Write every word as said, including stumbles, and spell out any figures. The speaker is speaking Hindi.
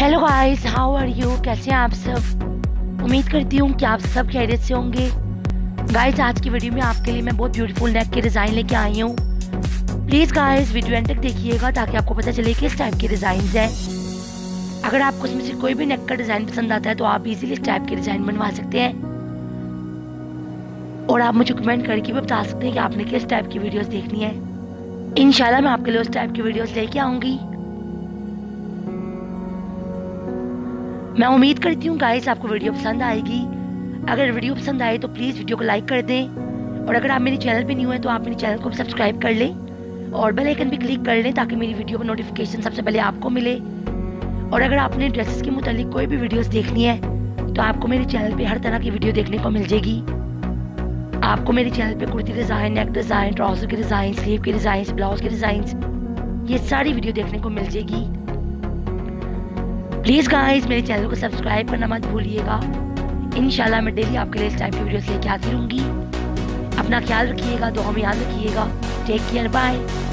Hello guys, how are you. कैसे हैं आप सब। उम्मीद करती हूँ कि आप सब खैरियत से होंगे। गाइस, आज की वीडियो में आपके लिए मैं बहुत ब्यूटीफुल नेक के डिज़ाइन लेके आई हूँ। प्लीज़ गाइस वीडियो एंड तक देखिएगा ताकि आपको पता चले किस टाइप के डिज़ाइन हैं। अगर आपको इसमें से कोई भी नेक का डिज़ाइन पसंद आता है तो आप इजीली इस टाइप के डिज़ाइन बनवा सकते हैं और आप मुझे कमेंट करके भी बता सकते हैं कि आपने किस टाइप की वीडियोज़ देखनी है। इंशाल्लाह मैं आपके लिए उस टाइप की वीडियोज़ लेके आऊँगी। मैं उम्मीद करती हूँ गाइस आपको वीडियो पसंद आएगी। अगर वीडियो पसंद आए तो प्लीज़ वीडियो को लाइक कर दें और अगर आप मेरे चैनल पे न्यू हैं तो आप मेरे चैनल को भी सब्सक्राइब कर लें और बेल आइकन भी क्लिक कर लें ताकि मेरी वीडियो का नोटिफिकेशन सबसे पहले आपको मिले। और अगर आपने ड्रेसेस के मुतालिक कोई भी वीडियोस देखनी है तो आपको मेरे चैनल पर हर तरह की वीडियो देखने को मिल जाएगी। आपको मेरे चैनल पर kurti design, neck design, trouser के डिज़ाइन, स्लीव के डिज़ाइन, ब्लाउज़ के डिज़ाइन, ये सारी वीडियो देखने को मिल जाएगी। प्लीज़ गाइस मेरे चैनल को सब्सक्राइब करना मत भूलिएगा। इंशाल्लाह मैं डेली आपके लिए इस टाइप की वीडियोस लेके आती रहूँगी। अपना ख्याल रखिएगा, दुआ में याद रखिएगा। Take care, bye.